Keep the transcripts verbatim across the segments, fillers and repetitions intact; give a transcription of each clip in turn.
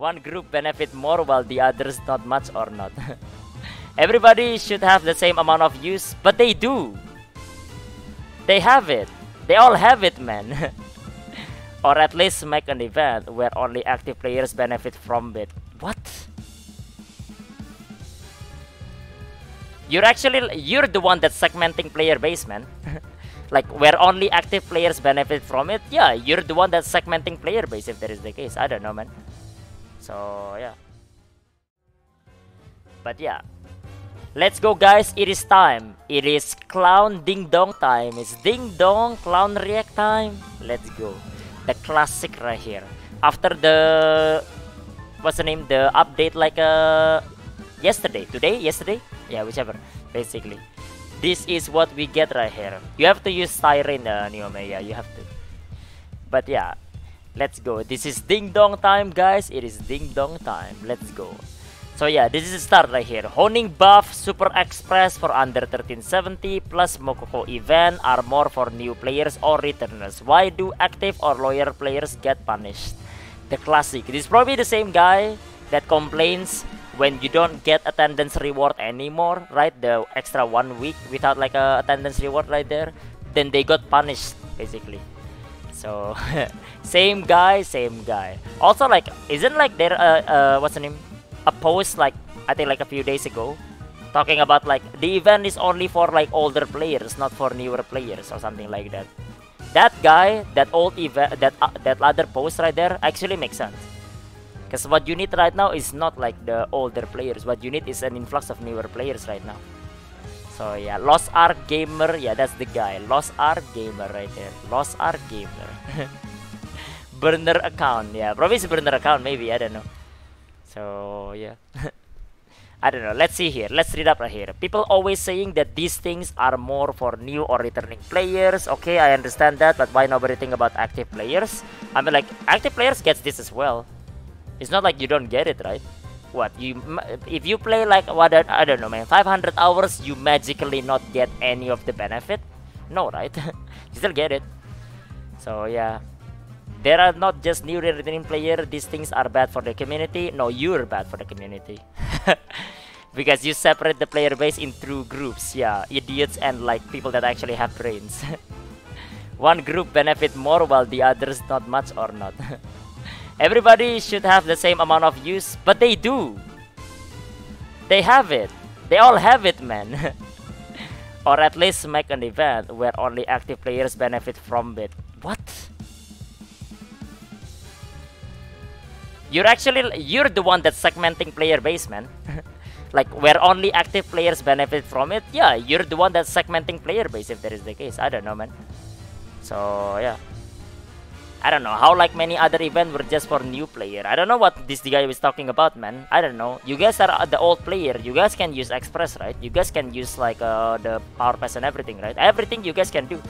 One group benefit more while the others not much or not. Everybody should have the same amount of use, but they do. They have it. They all have it, man. Or at least make an event where only active players benefit from it. What? You're actually, you're the one that's segmenting player base, man. Like, where only active players benefit from it. Yeah, you're the one that's segmenting player base if that is the case. I don't know, man. So, yeah. But, yeah. Let's go, guys. It is time. It is clown ding-dong time. It's ding-dong clown react time. Let's go. The classic right here. After the... What's the name? The update like uh, yesterday. Today? Yesterday? Yeah, whichever. Basically. This is what we get right here. You have to use Siren, uh, Neome. Yeah, you have to. But, yeah. Let's go. This is ding dong time, guys. It is ding dong time. Let's go. So yeah, this is the start right here. Honing buff, Super Express for under thirteen seventy, plus Mokoko event, armor for new players or returners. Why do active or loyal players get punished? The classic. This is probably the same guy that complains when you don't get attendance reward anymore, right? The extra one week without like a attendance reward right there. Then they got punished, basically. So, same guy, same guy. Also, like, isn't like there uh, uh, what's the name? A post like I think like a few days ago, talking about like the event is only for like older players, not for newer players or something like that. That guy, that old event, that uh, that other post right there actually makes sense. Because what you need right now is not like the older players. What you need is an influx of newer players right now. So yeah, LostArkGamer, yeah, that's the guy. LostArkGamer right there. LostArkGamer. Burner account, yeah. Probably it's a burner account, maybe, I don't know. So yeah. I don't know. Let's see here. Let's read up right here. People always saying that these things are more for new or returning players. Okay, I understand that, but why nobody think about active players? I mean, like, active players gets this as well. It's not like you don't get it, right? What you if you play like what I don't know, man, five hundred hours, you magically not get any of the benefit? No, right? You still get it. So yeah, there are not just new returning player. These things are bad for the community. No, you're bad for the community. Because you separate the player base in two groups. Yeah, idiots and like people that actually have brains. One group benefit more while the others not much or not. Everybody should have the same amount of use, but they do. They have it. They all have it, man. Or at least make an event where only active players benefit from it. What? You're actually, you're the one that's segmenting player base, man. Like, where only active players benefit from it. Yeah, you're the one that's segmenting player base if that is the case. I don't know, man. So, yeah. I don't know how like many other events were just for new player. I don't know what this guy was talking about, man. I don't know. You guys are the old player. You guys can use Express, right? You guys can use like uh, the Power Pass and everything, right? Everything you guys can do.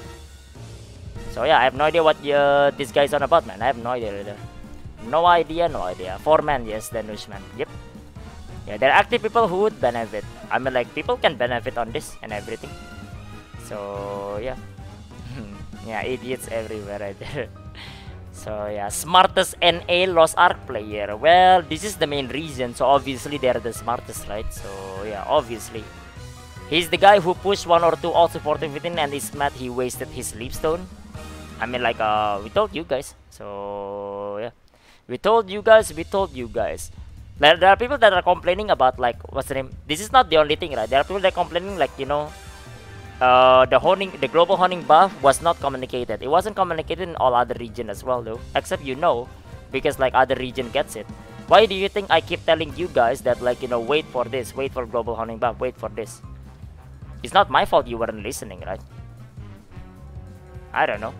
So yeah, I have no idea what uh, this guy's on about, man. I have no idea either. No idea, no idea. Four man, yes, the Nushman. Yep. Yeah, there are active people who would benefit. I mean, like, people can benefit on this and everything. So yeah. Yeah, idiots everywhere right there. So yeah, smartest N A Lost Ark player. Well, this is the main reason. So obviously they are the smartest, right? So yeah, obviously. He's the guy who pushed one or two all supporting within and is mad he wasted his leap stone. I mean like uh, we told you guys. So yeah, we told you guys, we told you guys. There are people that are complaining about like, what's the name? This is not the only thing, right? There are people that are complaining like, you know, Uh, the honing, the global honing buff was not communicated. It wasn't communicated in all other region as well, though. Except you know, because like other region gets it. Why do you think I keep telling you guys that like, you know, wait for this, wait for global honing buff, wait for this? It's not my fault you weren't listening, right? I don't know.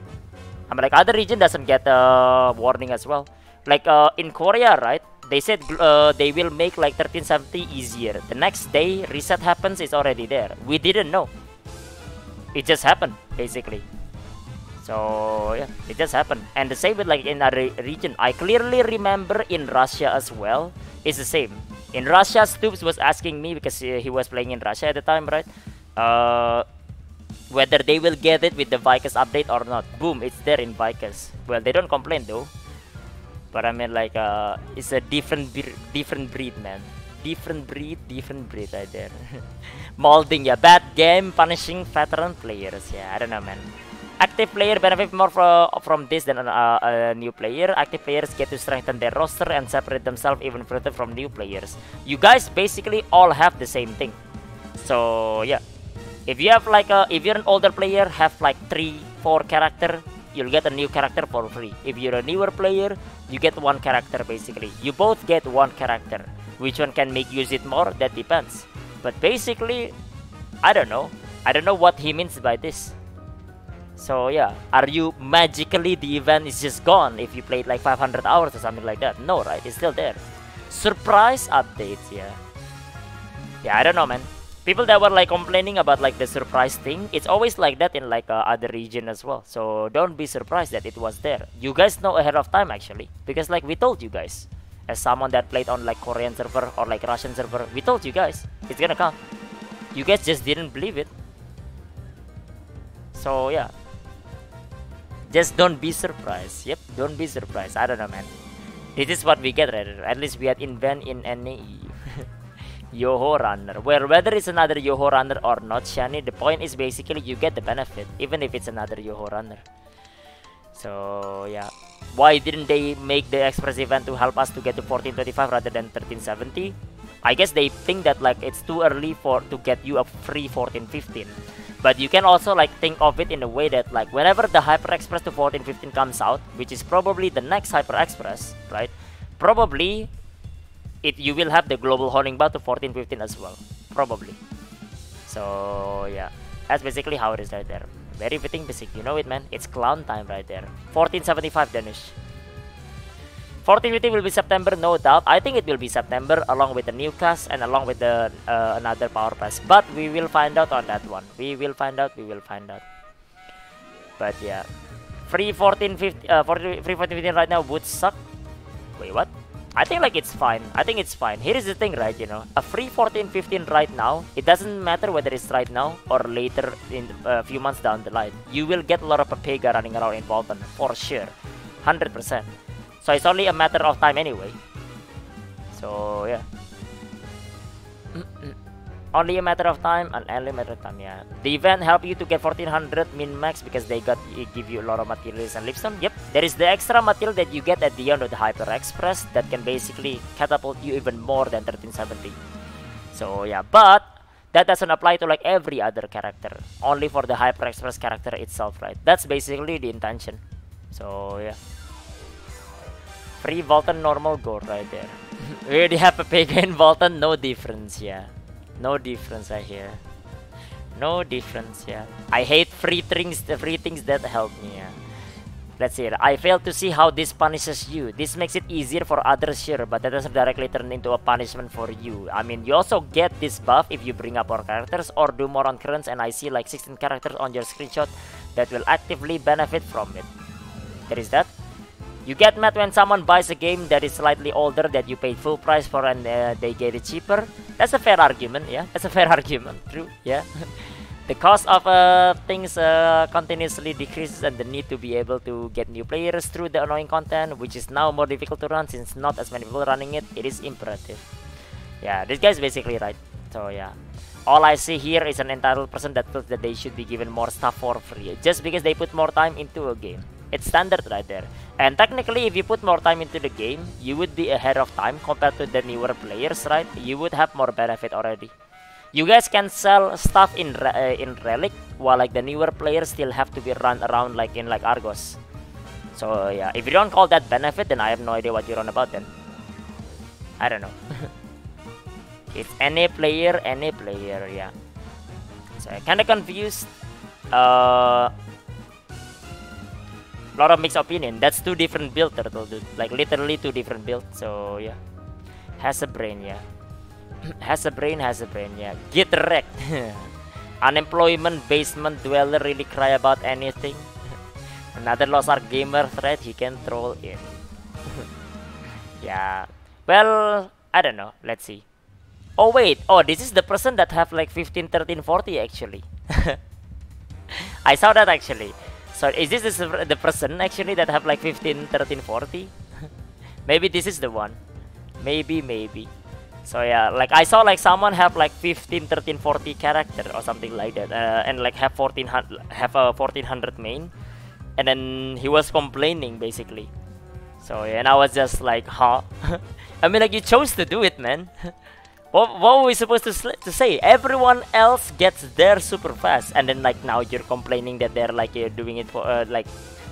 I mean, like other region doesn't get a uh, warning as well. Like uh, in Korea, right? They said uh, they will make like thirteen seventy easier. The next day reset happens, it's already there. We didn't know. It just happened, basically. So yeah, it just happened. And the same with like in other region. I clearly remember in Russia as well. It's the same. In Russia, Stoops was asking me, because he was playing in Russia at the time, right? Uh, whether they will get it with the Vykas update or not. Boom, it's there in Vykas. Well, they don't complain though. But I mean, like, uh, it's a different different breed, man. Different breed, different breed right there. Molding, yeah. Bad game, punishing veteran players. Yeah, I don't know, man. Active player benefit more from, from this than uh, a new player. Active players get to strengthen their roster and separate themselves even further from new players. You guys basically all have the same thing. So, yeah. If you have like a, if you're an older player, have like three, four character, you'll get a new character for free. If you're a newer player, you get one character basically. You both get one character. Which one can make use it more? That depends. But basically, I don't know. I don't know what he means by this. So yeah, are you magically the event is just gone if you played like five hundred hours or something like that? No, right? It's still there. Surprise updates, yeah. Yeah, I don't know, man. People that were like complaining about like the surprise thing, it's always like that in like uh, other region as well. So don't be surprised that it was there. You guys know ahead of time actually, because like we told you guys, as someone that played on like Korean server or like Russian server, we told you guys it's gonna come. You guys just didn't believe it. So yeah, just don't be surprised. Yep, don't be surprised. I don't know, man. This is what we get right here. At least we had invent in N A E. Yoho runner. Well, whether it's another Yoho runner or not, Shani, the point is basically you get the benefit, even if it's another Yoho runner. So yeah, why didn't they make the Express event to help us to get to fourteen twenty-five rather than thirteen seventy? I guess they think that like it's too early for to get you a free fourteen fifteen. But you can also like think of it in a way that like whenever the Hyper Express to fourteen fifteen comes out, which is probably the next Hyper Express, right? Probably. It, you will have the Global Honing Buff to fourteen fifteen as well, probably. So yeah, that's basically how it is right there. Very fitting basic, you know it, man. It's clown time right there. Fourteen seventy-five Danish. fourteen fifty will be September, no doubt. I think it will be September along with the new cast and along with the uh, another Power Pass. But we will find out on that one. We will find out, we will find out. But yeah, free fourteen fifty, uh, free fourteen fifteen right now would suck. Wait, what? I think like it's fine. I think it's fine. Here is the thing, right? You know, a free fourteen fifteen right now, it doesn't matter whether it's right now or later in a few months down the line. You will get a lot of Papega running around in Bolton for sure, one hundred percent. So it's only a matter of time anyway. So yeah, only a matter of time and only a matter of time. Yeah, the event help you to get fourteen hundred min max because they got it give you a lot of materials and lipstone. Yep. There is the extra material that you get at the end of the Hyper Express that can basically catapult you even more than thirteen seventy. So yeah, but that doesn't apply to like every other character. Only for the Hyper Express character itself, right? That's basically the intention. So yeah, free Volton normal gold right there. We already have a pig in Volton, no difference, yeah. No difference right here. No difference, yeah. I hate free things, the free things that help me, yeah. Let's see. I fail to see how this punishes you. This makes it easier for others, sure, but that doesn't directly turn into a punishment for you. I mean, you also get this buff if you bring up more characters or do more on currents, and I see like sixteen characters on your screenshot that will actively benefit from it. There is that. You get mad when someone buys a game that is slightly older that you paid full price for and uh, they get it cheaper. That's a fair argument, yeah. That's a fair argument, true, yeah. The cost of uh, things uh, continuously decreases and the need to be able to get new players through the annoying content, which is now more difficult to run since not as many people running it, it is imperative. Yeah, this guy's basically right. So yeah, all I see here is an entitled person that feels that they should be given more stuff for free just because they put more time into a game. It's standard right there. And technically, if you put more time into the game, you would be ahead of time compared to the newer players, right? You would have more benefit already. You guys can sell stuff in re uh, in Relic, while like the newer players still have to be run around like in like Argos. So uh, yeah, if you don't call that benefit, then I have no idea what you're on about then. I don't know. It's N A player, N A player, yeah. So I'm kinda confused. Uh, lot of mixed opinion. That's two different builds, turtle dude. Like literally two different builds. So yeah, has a brain, yeah. Has a brain, has a brain, yeah. Get wrecked. Unemployment basement dweller really cry about anything. Another LostArkGamer thread he can troll in. Yeah. Well, I don't know. Let's see. Oh wait. Oh, this is the person that have like fifteen, thirteen, forty actually. I saw that actually. So is this the person actually that have like fifteen, thirteen, forty? Maybe this is the one. Maybe, maybe. So yeah, like I saw like someone have like fifteen, thirteen, forty character or something like that, uh, and like have fourteen hundred, have a fourteen hundred main, and then he was complaining basically. So yeah, and I was just like, huh? I mean, like, you chose to do it, man. What, what were we supposed to, to say? Everyone else gets their super fast, and then like now you're complaining that they're like you're doing it for uh, like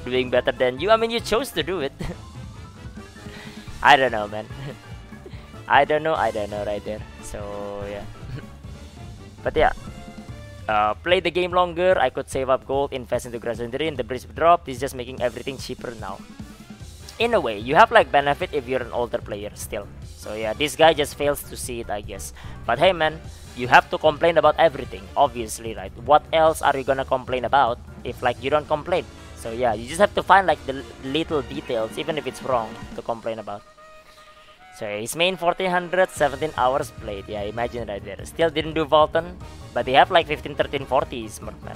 doing better than you. I mean, you chose to do it. I don't know, man. I don't know, I don't know right there. So yeah. But yeah, uh, play the game longer. I could save up gold, invest into Grasshopper in the bridge drop. This is just making everything cheaper now. In a way, you have like benefit if you're an older player still. So yeah, this guy just fails to see it, I guess. But hey man, you have to complain about everything, obviously, right? What else are you gonna complain about if like you don't complain? So yeah, you just have to find like the little details, even if it's wrong, to complain about. So yeah, his main fourteen hundred, seventeen hours played. Yeah, imagine right there. Still didn't do Volton, but they have like fifteen, thirteen, forty smart man.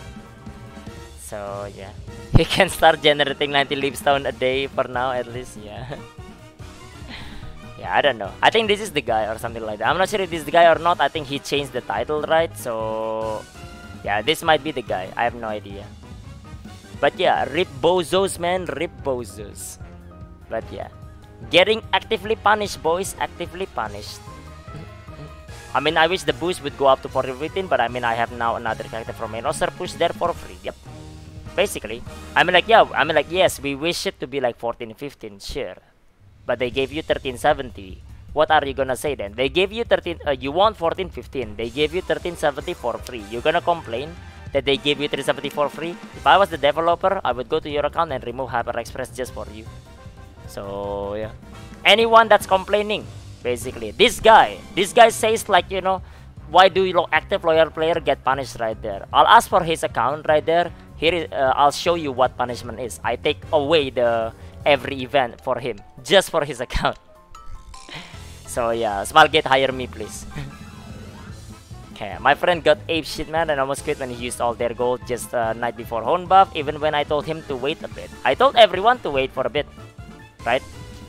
So yeah, he can start generating ninety lipstone a day for now at least. Yeah. Yeah, I don't know. I think this is the guy or something like that. I'm not sure if this is the guy or not. I think he changed the title, right? So yeah, this might be the guy. I have no idea. But yeah, rip bozos, man. Rip bozos. But yeah, getting actively punished, boys. Actively punished. I mean, I wish the boost would go up to forty fifteen, but I mean, I have now another character from main roster push there for free. Yep. Basically, I mean, like, yeah, I mean, like, yes, we wish it to be like fourteen fifteen, sure. But they gave you thirteen seventy. What are you gonna say then? They gave you thirteen. Uh, you want fourteen fifteen. They gave you thirteen seventy for free. You're gonna complain that they gave you thirteen seventy for free? If I was the developer, I would go to your account and remove Hyper Express just for you. So yeah, anyone that's complaining, basically, this guy, this guy says like, you know, why do you active loyal player get punished right there? I'll ask for his account right there. Here is, uh, I'll show you what punishment is. I take away the. Every event for him just for his account. So yeah, Smilegate, hire me please. Okay, my friend got ape shit, man, and almost quit when he used all their gold just uh, night before Hone Buff, even when I told him to wait a bit. I told everyone to wait for a bit, right?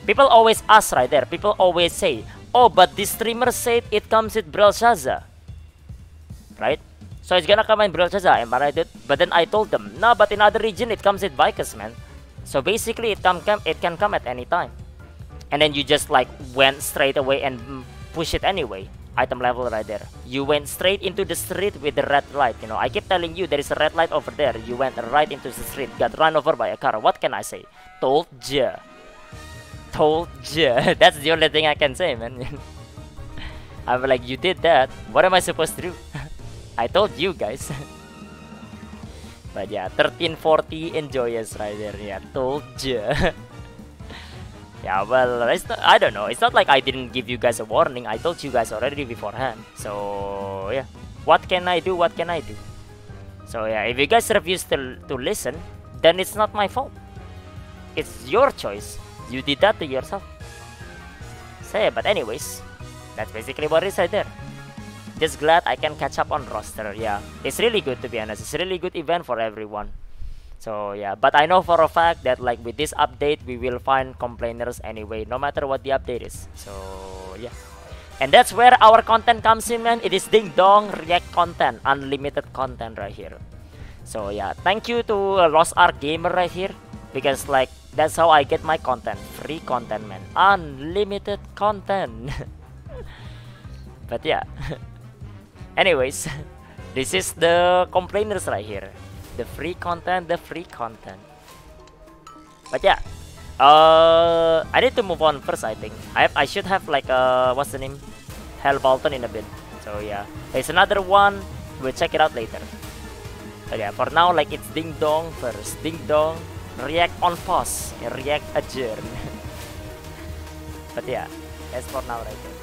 People always ask right there, people always say, oh, but this streamer said it comes with Brelshaza, right? So it's gonna come in Brelshaza, am I right, dude? But then I told them, no, but in other region it comes with Vykas, man. So basically, it can come, it can come at any time, and then you just like went straight away and push it anyway. Item level right there. You went straight into the street with the red light. You know, I keep telling you there is a red light over there. You went right into the street, got run over by a car. What can I say? Told ya, told ya. That's the only thing I can say, man. I'm like, you did that. What am I supposed to do? I told you guys. But yeah, thirteen forty enjoyers right there. Yeah, told ya. Yeah, well, it's not, I don't know. It's not like I didn't give you guys a warning. I told you guys already beforehand. So yeah, what can I do? What can I do? So yeah, if you guys refuse to, to listen, then it's not my fault. It's your choice. You did that to yourself. So yeah, but anyways, that's basically what it is right there. Just glad I can catch up on roster. Yeah, it's really good, to be honest. It's a really good event for everyone. So yeah, but I know for a fact that like with this update, we will find complainers anyway, no matter what the update is. So yeah, and that's where our content comes in, man. It is ding dong react content, unlimited content right here. So yeah, thank you to uh, LostArkGamer right here, because like that's how I get my content, free content, man, unlimited content. But yeah. Anyways, this is the complainers right here. The free content, the free content. But yeah, uh, I need to move on first, I think. I, have, I should have like, uh, what's the name? Hell Bolton in a bit. So yeah, there's another one. We'll check it out later. So yeah, for now, like it's ding dong first. Ding dong, react on pause, react adjourn. But yeah, that's for now right there.